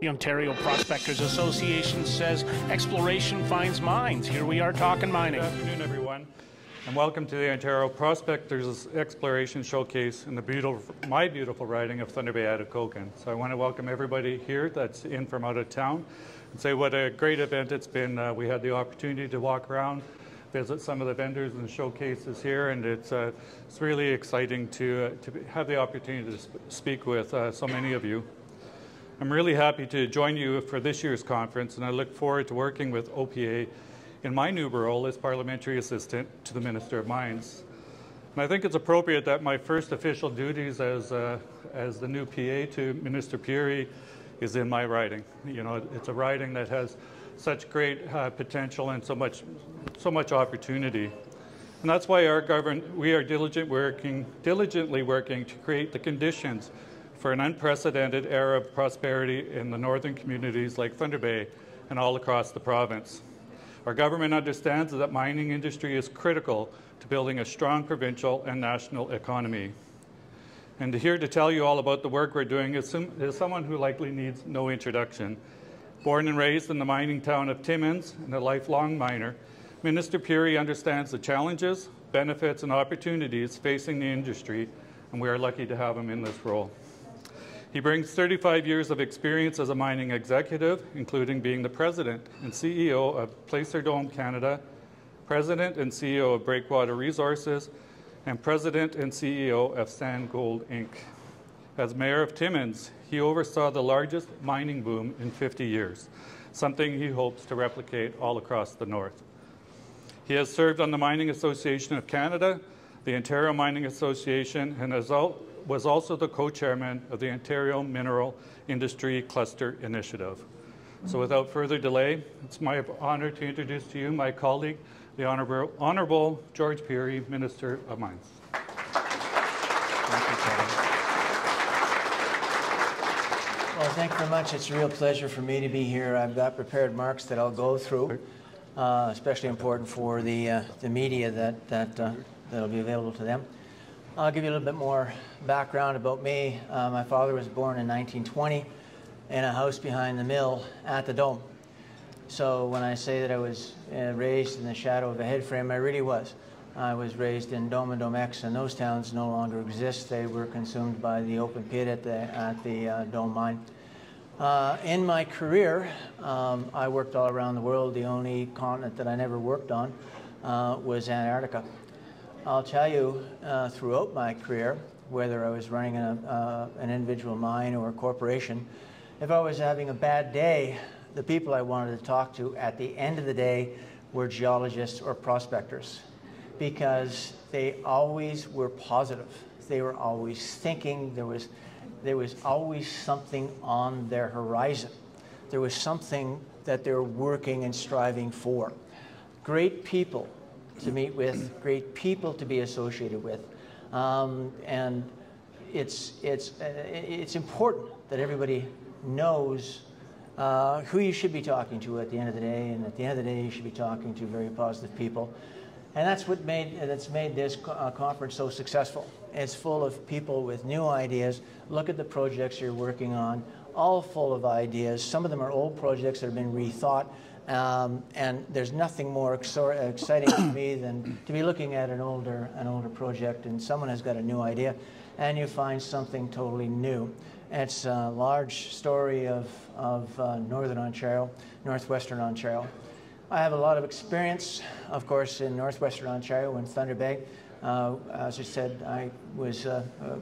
The Ontario Prospectors Association says exploration finds mines. Here we are talking mining. Good afternoon, everyone, and welcome to the Ontario Prospectors Exploration Showcase in the my beautiful riding of Thunder Bay Atikokan. So I want to welcome everybody here that's in from out of town and say what a great event it's been. We had the opportunity to walk around, visit some of the vendors and showcases here, and it's really exciting to have the opportunity to speak with so many of you. I'm really happy to join you for this year's conference, and I look forward to working with OPA in my new role as Parliamentary Assistant to the Minister of Mines. And I think it's appropriate that my first official duties as the new PA to Minister Pirie is in my riding. You know, it's a riding that has such great potential and so much opportunity. And that's why our government, we are diligently working to create the conditions for an unprecedented era of prosperity in the northern communities like Thunder Bay and all across the province. Our government understands that mining industry is critical to building a strong provincial and national economy. And here to tell you all about the work we're doing is someone who likely needs no introduction. Born and raised in the mining town of Timmins and a lifelong miner, Minister Pirie understands the challenges, benefits, and opportunities facing the industry, and we are lucky to have him in this role. He brings 35 years of experience as a mining executive, including being the president and CEO of Placer Dome Canada, president and CEO of Breakwater Resources, and president and CEO of Sand Gold Inc. As mayor of Timmins, he oversaw the largest mining boom in 50 years, something he hopes to replicate all across the north. He has served on the Mining Association of Canada, the Ontario Mining Association, and was also the co-chairman of the Ontario Mineral Industry Cluster Initiative. So without further delay, it's my honor to introduce to you my colleague, the Honourable George Pirie, Minister of Mines. Thank you, Kevin. Well, thank you very much. It's a real pleasure for me to be here. I've got prepared remarks that I'll go through, especially important for the media that'll be available to them. I'll give you a little bit more background about me. My father was born in 1920 in a house behind the mill at the Dome. So when I say that I was raised in the shadow of a head frame, I really was. I was raised in Dome and Dome X, and those towns no longer exist. They were consumed by the open pit at the Dome mine. In my career, I worked all around the world. The only continent that I never worked on was Antarctica. I'll tell you, throughout my career, whether I was running an individual mine or a corporation, if I was having a bad day, the people I wanted to talk to at the end of the day were geologists or prospectors, because they always were positive. They were always thinking. There was always something on their horizon. There was something that they were working and striving for. Great people to meet with, great people to be associated with, and it's important that everybody knows who you should be talking to at the end of the day, and at the end of the day you should be talking to very positive people, and that's what made this conference so successful. It's full of people with new ideas. Look at the projects you're working on, all full of ideas. Some of them are old projects that have been rethought. And there's nothing more exciting to me than to be looking at an older project, and someone has got a new idea, and you find something totally new. It's a large story of northern Ontario, northwestern Ontario. I have a lot of experience, of course, in northwestern Ontario in Thunder Bay. As I said, I was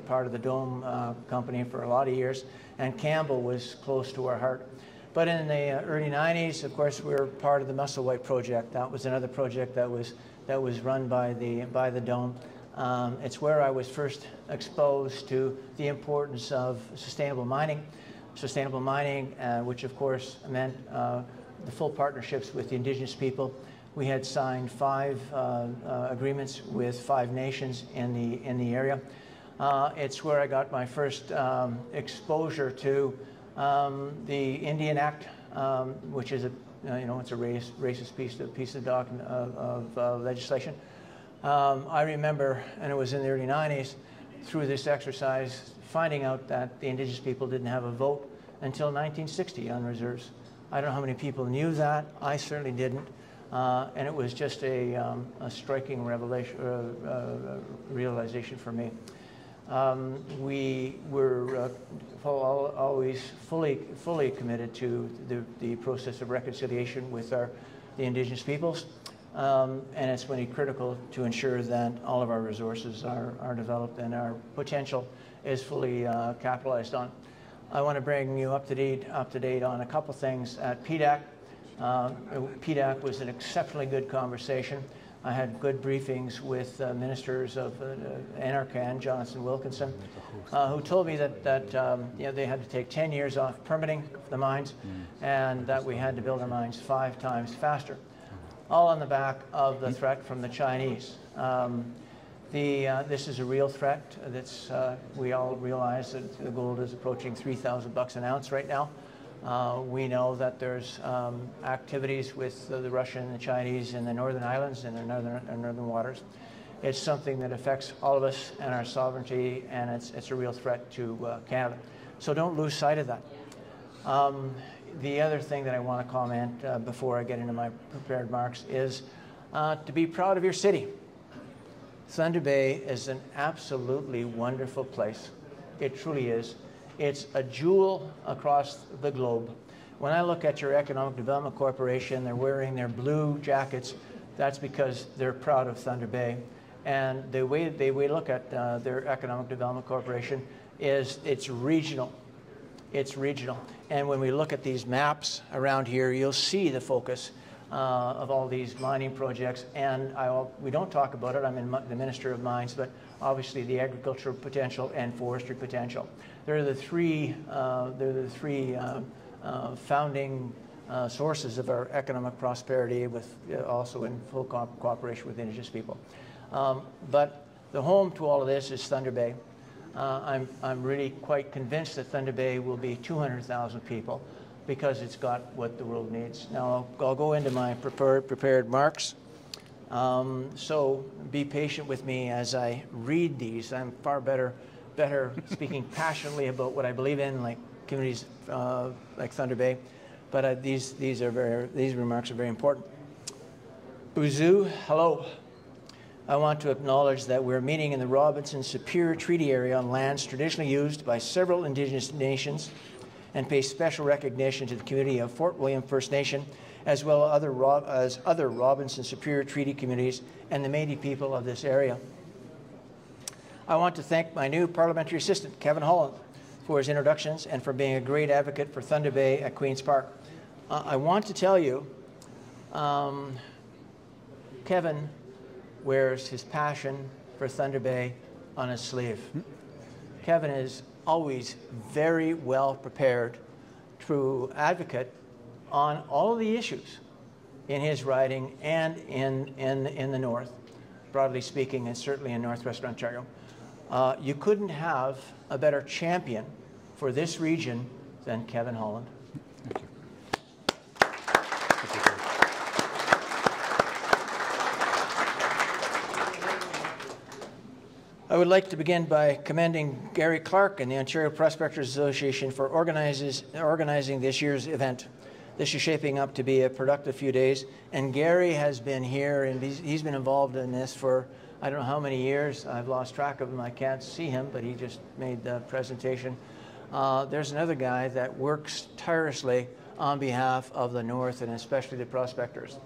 part of the Dome company for a lot of years, and Campbell was close to our heart. But in the early 90s, of course, we were part of the Musselwhite project. That was another project that was run by the Dome. It's where I was first exposed to the importance of sustainable mining. Sustainable mining, which of course meant the full partnerships with the Indigenous people. We had signed 5 agreements with 5 nations in the area. It's where I got my first exposure to the Indian Act, which is it's a racist piece of document of legislation. I remember, and it was in the early 90s, through this exercise, finding out that the Indigenous people didn't have a vote until 1960 on reserves. I don't know how many people knew that. I certainly didn't. And it was just a striking revelation, realization for me. We were always fully committed to the process of reconciliation with the Indigenous peoples, and it's really critical to ensure that all of our resources are developed and our potential is fully capitalized on. I want to bring you up to date on a couple things at PDAC. PDAC was an exceptionally good conversation. I had good briefings with ministers of NRCan, Jonathan Wilkinson, who told me that you know, they had to take 10 years off permitting the mines and that we had to build our mines 5 times faster, all on the back of the threat from the Chinese. This is a real threat. That's, we all realize that the gold is approaching $3,000 an ounce right now. We know that there's activities with the Russian and the Chinese in the Northern Islands and northern waters. It's something that affects all of us and our sovereignty, and it's a real threat to Canada. So don't lose sight of that. The other thing that I want to comment before I get into my prepared remarks is to be proud of your city. Thunder Bay is an absolutely wonderful place. It truly is. It's a jewel across the globe. When I look at your Economic Development Corporation, they're wearing their blue jackets. That's because they're proud of Thunder Bay. And the way that we look at their Economic Development Corporation is it's regional. It's regional. And when we look at these maps around here, you'll see the focus of all these mining projects. And we don't talk about it. I'm the Minister of Mines, but obviously the agricultural potential and forestry potential. They're the three founding sources of our economic prosperity, with also in full cooperation with Indigenous people. But the home to all of this is Thunder Bay. I'm really quite convinced that Thunder Bay will be 200,000 people, because it's got what the world needs. Now I'll go into my prepared remarks. So be patient with me as I read these. I'm far better speaking passionately about what I believe in, like communities like Thunder Bay. But these remarks are very important. Buzu, hello. I want to acknowledge that we're meeting in the Robinson-Superior Treaty area on lands traditionally used by several Indigenous nations, and pay special recognition to the community of Fort William First Nation, as well as other Robinson-Superior Treaty communities and the Métis people of this area. I want to thank my new parliamentary assistant, Kevin Holland, for his introductions and for being a great advocate for Thunder Bay at Queen's Park. I want to tell you, Kevin wears his passion for Thunder Bay on his sleeve. Kevin is always very well prepared to advocate on all of the issues in his riding and in the north, broadly speaking, and certainly in northwestern Ontario. You couldn't have a better champion for this region than Kevin Holland. Thank you. I would like to begin by commending Gary Clark and the Ontario Prospectors Association for organizing this year's event. This is shaping up to be a productive few days, and Gary has been here, and he's been involved in this for I don't know how many years. I've lost track of him. I can't see him, but he just made the presentation. There's another guy that works tirelessly on behalf of the North and especially the prospectors.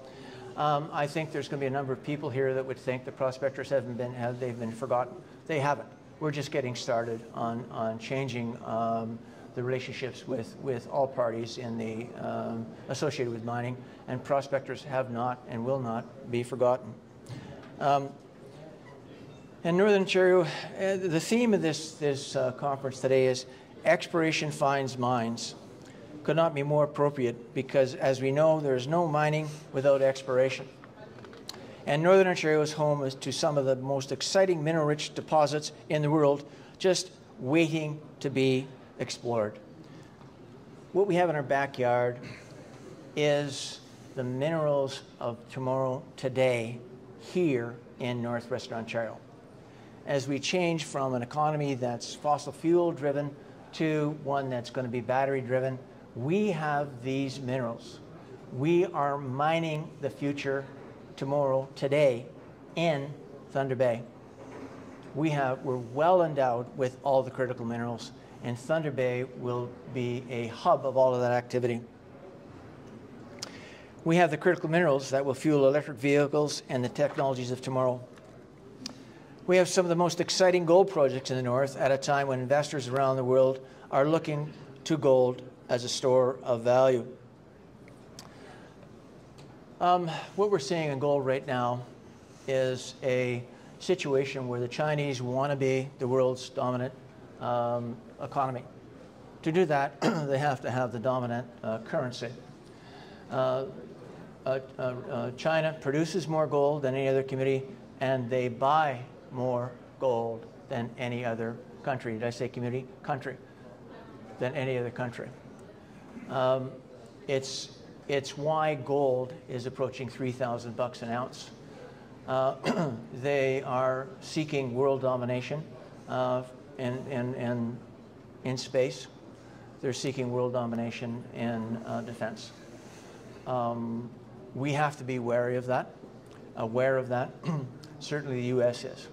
I think there's going to be a number of people here that would think the prospectors they've been forgotten. They haven't. We're just getting started on changing the relationships with all parties in the associated with mining, and prospectors have not and will not be forgotten. In Northern Ontario, the theme of this conference today is Exploration Finds Mines. Could not be more appropriate because, as we know, there is no mining without exploration. And Northern Ontario is home to some of the most exciting mineral-rich deposits in the world, just waiting to be explored. What we have in our backyard is the minerals of tomorrow, today, here in northwestern Ontario. As we change from an economy that's fossil fuel driven to one that's going to be battery driven. We have these minerals. We are mining the future tomorrow, today, in Thunder Bay. We're well endowed with all the critical minerals, and Thunder Bay will be a hub of all of that activity. We have the critical minerals that will fuel electric vehicles and the technologies of tomorrow. We have some of the most exciting gold projects in the north at a time when investors around the world are looking to gold as a store of value. What we're seeing in gold right now is a situation where the Chinese want to be the world's dominant economy. To do that, they have to have the dominant currency. China produces more gold than any other community, and they buy more gold than any other country. Did I say community? Country. Than any other country. It's why gold is approaching $3,000 an ounce. They are seeking world domination in space. They're seeking world domination in defense. We have to be wary of that, aware of that. Certainly the U.S. is.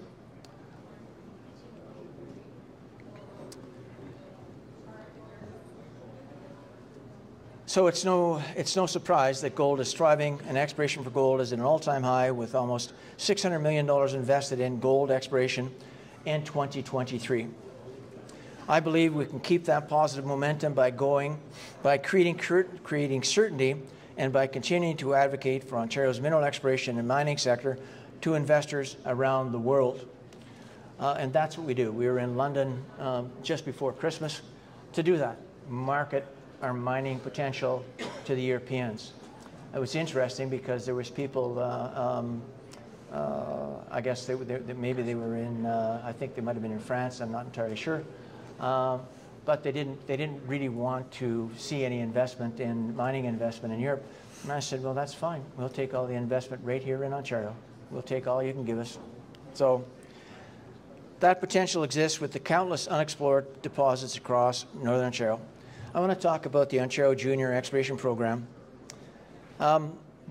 So it's no surprise that gold is thriving, and exploration for gold is at an all-time high, with almost $600 million invested in gold exploration in 2023. I believe we can keep that positive momentum by creating certainty and by continuing to advocate for Ontario's mineral exploration and mining sector to investors around the world. And that's what we do. We were in London just before Christmas to do that. Market our mining potential to the Europeans. It was interesting because there was people, I guess maybe they were in, I think they might have been in France, I'm not entirely sure, but they didn't really want to see any investment in mining investment in Europe. And I said, well, that's fine. We'll take all the investment right here in Ontario. We'll take all you can give us. So that potential exists with the countless unexplored deposits across Northern Ontario. I want to talk about the Ontario Junior Exploration Program.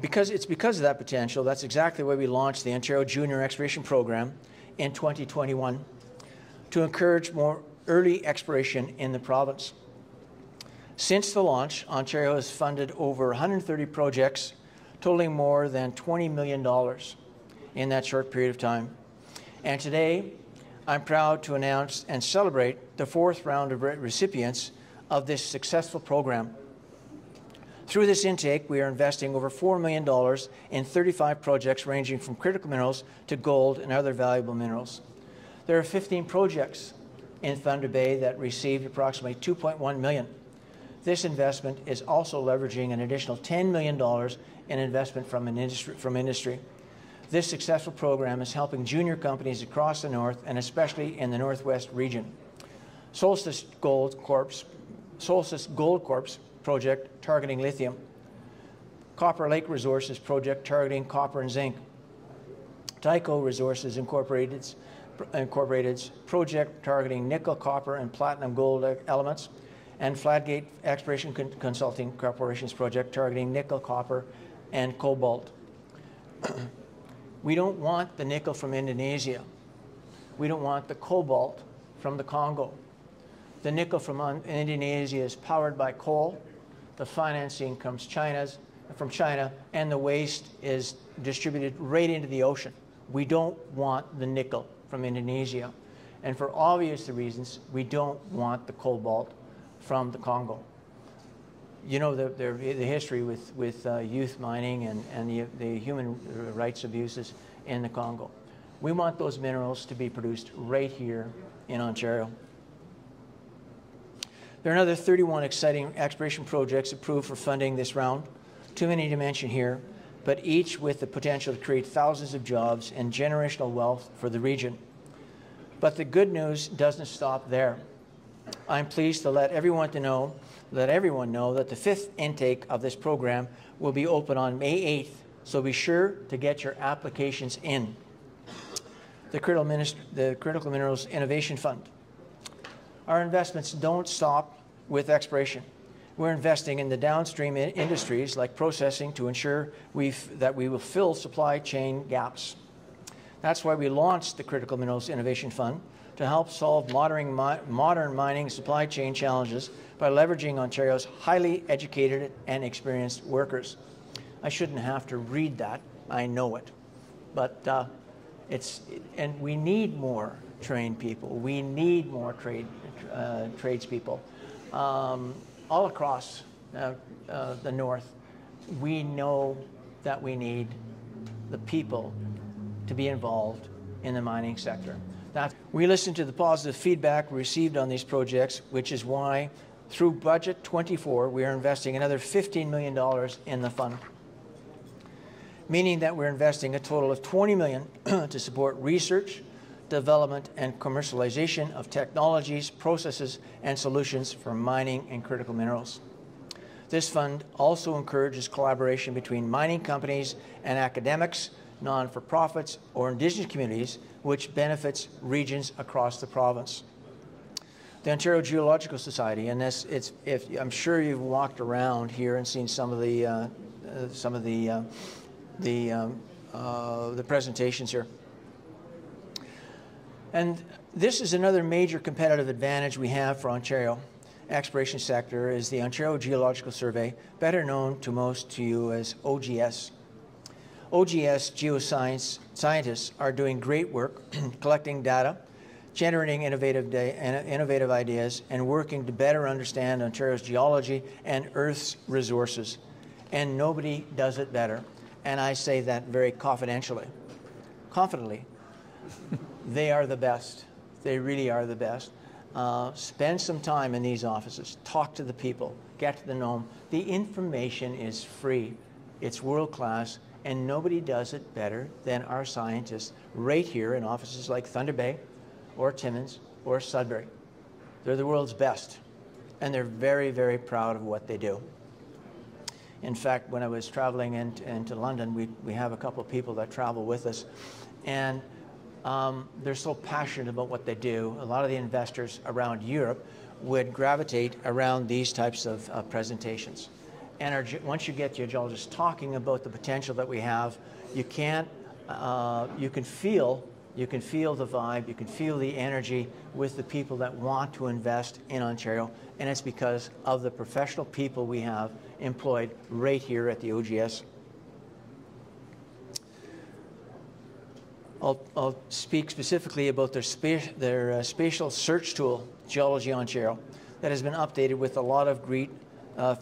Because of that potential, that's exactly why we launched the Ontario Junior Exploration Program in 2021 to encourage more early exploration in the province. Since the launch, Ontario has funded over 130 projects, totaling more than $20 million in that short period of time. And today, I'm proud to announce and celebrate the fourth round of recipients of this successful program. Through this intake, we are investing over $4 million in 35 projects ranging from critical minerals to gold and other valuable minerals. There are 15 projects in Thunder Bay that received approximately $2.1 million. This investment is also leveraging an additional $10 million in investment from industry. This successful program is helping junior companies across the north, and especially in the northwest region. Solstice Gold Corp's project targeting lithium, Copper Lake Resources project targeting copper and zinc, Tyco Resources Incorporated's project targeting nickel, copper, and platinum gold elements, and Fladgate Exploration Consulting Corporation's project targeting nickel, copper, and cobalt. We don't want the nickel from Indonesia. We don't want the cobalt from the Congo. The nickel from Indonesia is powered by coal. The financing comes from China, and the waste is distributed right into the ocean. We don't want the nickel from Indonesia. And for obvious reasons, we don't want the cobalt from the Congo. You know the history with youth mining and the human rights abuses in the Congo. We want those minerals to be produced right here in Ontario. There are another 31 exciting exploration projects approved for funding this round. Too many to mention here, but each with the potential to create thousands of jobs and generational wealth for the region. But the good news doesn't stop there. I'm pleased to let everyone know that the fifth intake of this program will be open on May 8th, so be sure to get your applications in. The Critical Minerals Innovation Fund. our investments don't stop with exploration. We're investing in the downstream industries like processing to ensure that we will fill supply chain gaps. That's why we launched the Critical Minerals Innovation Fund to help solve modern mining supply chain challenges by leveraging Ontario's highly educated and experienced workers. I shouldn't have to read that, I know it. But and we need more trained people. We need more tradespeople. All across the north, we know that we need the people to be involved in the mining sector. We listened to the positive feedback we received on these projects, which is why through Budget 24, we are investing another $15 million in the fund, meaning that we're investing a total of $20 million to support research, development and commercialization of technologies, processes, and solutions for mining and critical minerals. This fund also encourages collaboration between mining companies and academics, non-for-profits, or Indigenous communities, which benefits regions across the province. The Ontario Geological Society, and I'm sure you've walked around here and seen some of the presentations here. And this is another major competitive advantage we have for Ontario exploration sector is the Ontario Geological Survey, better known to most of you as OGS. OGS geoscience scientists are doing great work collecting data, generating innovative ideas, and working to better understand Ontario's geology and Earth's resources. And nobody does it better. And I say that very confidentially. Confidently. They are the best. They really are the best. Spend some time in these offices. Talk to the people. Get to know them. The information is free. It's world-class, and nobody does it better than our scientists right here in offices like Thunder Bay or Timmins or Sudbury. They're the world's best, and they're very, very proud of what they do. In fact, when I was traveling into London, we have a couple of people that travel with us, and they're so passionate about what they do. A lot of the investors around Europe would gravitate around these types of presentations. And once you get your geologists talking about the potential that we have, you can feel the vibe, you can feel the energy with the people that want to invest in Ontario, and it's because of the professional people we have employed right here at the OGS. I'll speak specifically about their spatial search tool, Geology Ontario, that has been updated with a lot of great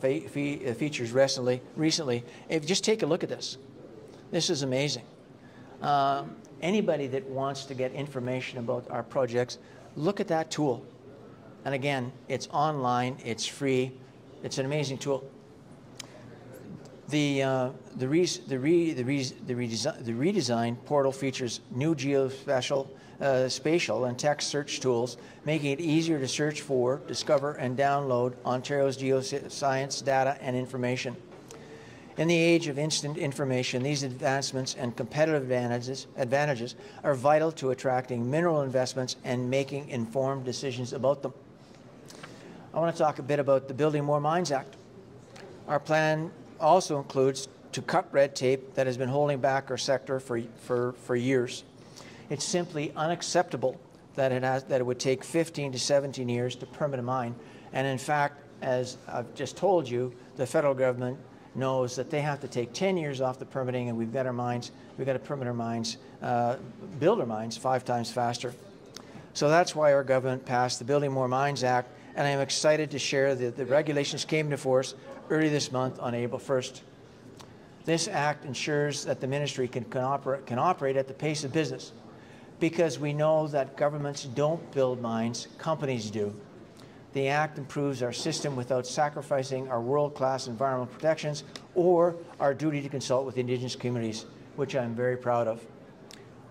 features recently. If you just take a look at this. This is amazing. Anybody that wants to get information about our projects, look at that tool. And again, it's online, it's free, it's an amazing tool. The redesigned portal features new spatial and text search tools, making it easier to search for, discover, and download Ontario's geoscience data and information. In the age of instant information, these advancements and competitive advantages are vital to attracting mineral investments and making informed decisions about them. I want to talk a bit about the Building More Mines Act. Our plan also includes to cut red tape that has been holding back our sector for years. It's simply unacceptable that it would take 15 to 17 years to permit a mine. And in fact, as I've just told you, the federal government knows that they have to take 10 years off the permitting, and we've got to permit our mines, build our mines 5 times faster. So that's why our government passed the Building More Mines Act, and I am excited to share that the regulations came into force early this month on April 1st. This act ensures that the ministry can operate at the pace of business, because we know that governments don't build mines, companies do. The act improves our system without sacrificing our world-class environmental protections or our duty to consult with Indigenous communities, which I'm very proud of.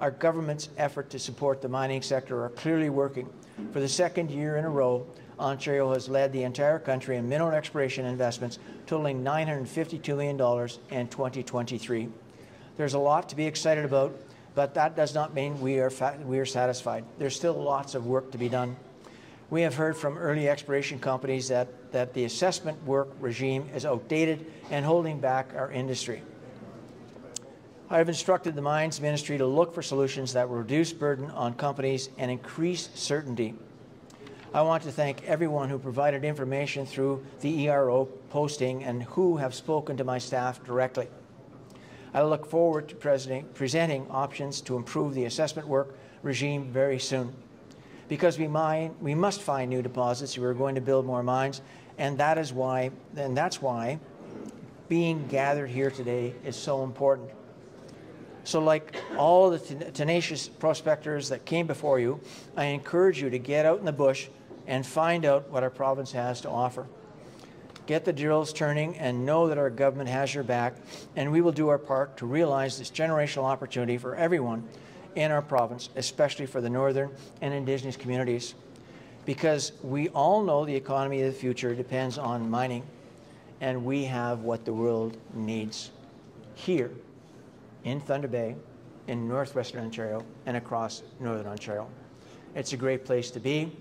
Our government's effort to support the mining sector are clearly working. For the second year in a row, Ontario has led the entire country in mineral exploration investments, totaling $952 million in 2023. There's a lot to be excited about, but that does not mean we are satisfied. There's still lots of work to be done. We have heard from early exploration companies that the assessment work regime is outdated and holding back our industry. I have instructed the Mines Ministry to look for solutions that will reduce burden on companies and increase certainty. I want to thank everyone who provided information through the ERO posting and who have spoken to my staff directly. I look forward to presenting options to improve the assessment work regime very soon. Because we mine, we must find new deposits if we're going to build more mines, and that's why being gathered here today is so important. So like all the tenacious prospectors that came before you, I encourage you to get out in the bush and find out what our province has to offer. Get the drills turning and know that our government has your back, and we will do our part to realize this generational opportunity for everyone in our province, especially for the northern and indigenous communities. Because we all know the economy of the future depends on mining, and we have what the world needs here in Thunder Bay, in northwestern Ontario, and across northern Ontario. It's a great place to be,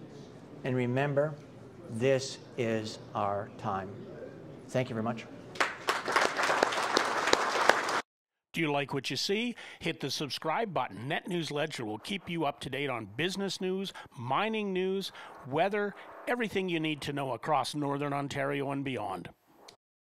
and remember, this is our time. Thank you very much. Do you like what you see? Hit the subscribe button. NetNewsLedger will keep you up to date on business news, mining news, weather, everything you need to know across northern Ontario and beyond.